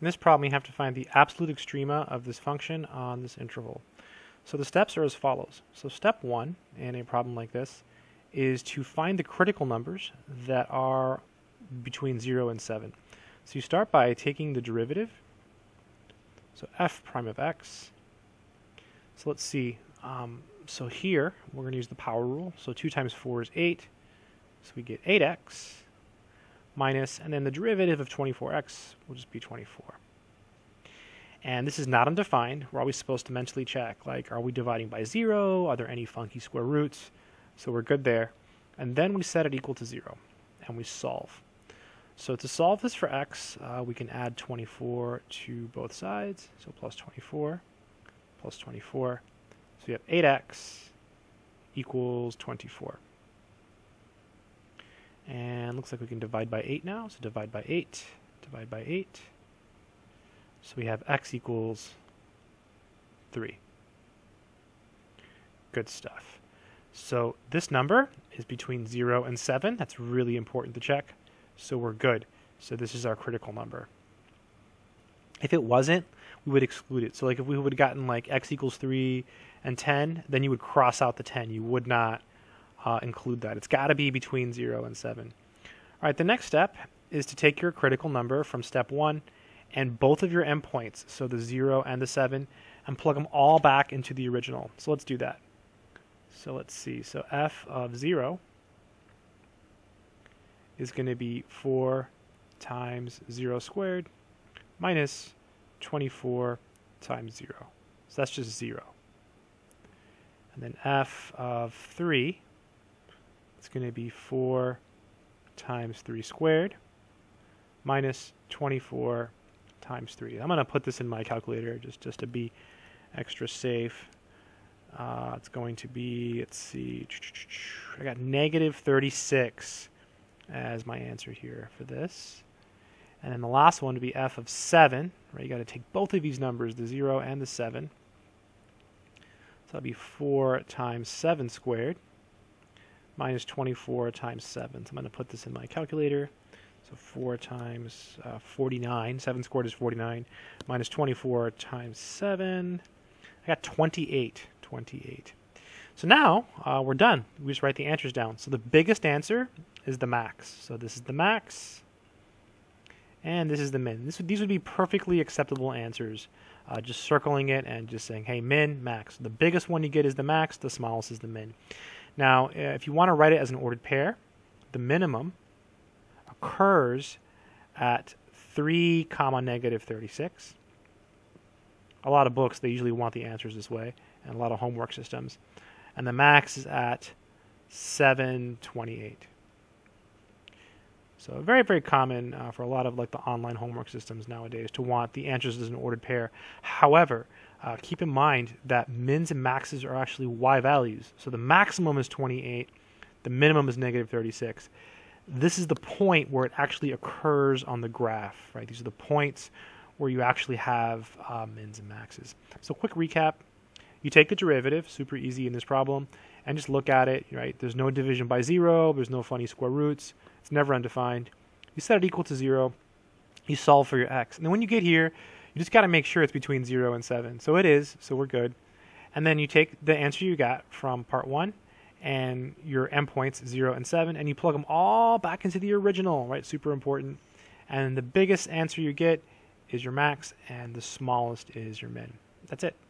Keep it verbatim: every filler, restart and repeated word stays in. In this problem, we have to find the absolute extrema of this function on this interval. So the steps are as follows. So step one in a problem like this is to find the critical numbers that are between zero and seven. So you start by taking the derivative, so f prime of x. So let's see. Um, so here, we're going to use the power rule. So two times four is eight. So we get eight x. Minus, and then the derivative of twenty-four x will just be twenty-four. And this is not undefined. We're always supposed to mentally check, like, are we dividing by zero? Are there any funky square roots? So we're good there. And then we set it equal to zero, and we solve. So to solve this for x, uh, we can add twenty-four to both sides. So plus twenty-four, plus twenty-four. So we have eight x equals twenty-four. And looks like we can divide by eight now. So divide by eight, divide by eight. So we have x equals three. Good stuff. So this number is between zero and seven. That's really important to check. So we're good. So this is our critical number. If it wasn't, we would exclude it. So like if we would have gotten like x equals three and ten, then you would cross out the ten. You would not Uh, include that. It's got to be between zero and seven. All right, the next step is to take your critical number from step one and both of your endpoints, so the zero and the seven, and plug them all back into the original. So let's do that. So let's see. So f of zero is going to be four times zero squared minus twenty-four times zero. So that's just zero. And then f of three, it's going to be four times three squared minus twenty-four times three. I'm going to put this in my calculator just, just to be extra safe. Uh, it's going to be, let's see, I got negative thirty-six as my answer here for this. And then the last one would be f of seven. Right? You got to take both of these numbers, the zero and the seven. So that would be four times seven squared. Minus twenty-four times seven. So I'm going to put this in my calculator. So four times forty-nine. seven squared is forty-nine. Minus twenty-four times seven. I got twenty-eight. twenty-eight. So now uh, we're done. We just write the answers down. So the biggest answer is the max. So this is the max. And this is the min. This would, these would be perfectly acceptable answers. Uh, just circling it and just saying, hey, min, max. The biggest one you get is the max. The smallest is the min. Now, if you want to write it as an ordered pair, the minimum occurs at three comma negative thirty-six. A lot of books, they usually want the answers this way, and a lot of homework systems. And the max is at seven twenty-eight. So very, very common uh, for a lot of like the online homework systems nowadays to want the answers as an ordered pair. However, Uh, keep in mind that mins and maxes are actually y values. So the maximum is twenty-eight, the minimum is negative thirty-six. This is the point where it actually occurs on the graph, right? These are the points where you actually have uh, mins and maxes. So quick recap, you take the derivative, super easy in this problem, and just look at it, right? There's no division by zero, there's no funny square roots, it's never undefined. You set it equal to zero, you solve for your x. And then when you get here, you just got to make sure it's between zero and seven. So it is, so we're good. And then you take the answer you got from part one and your endpoints zero and seven, and you plug them all back into the original, right? Super important. And the biggest answer you get is your max, and the smallest is your min. That's it.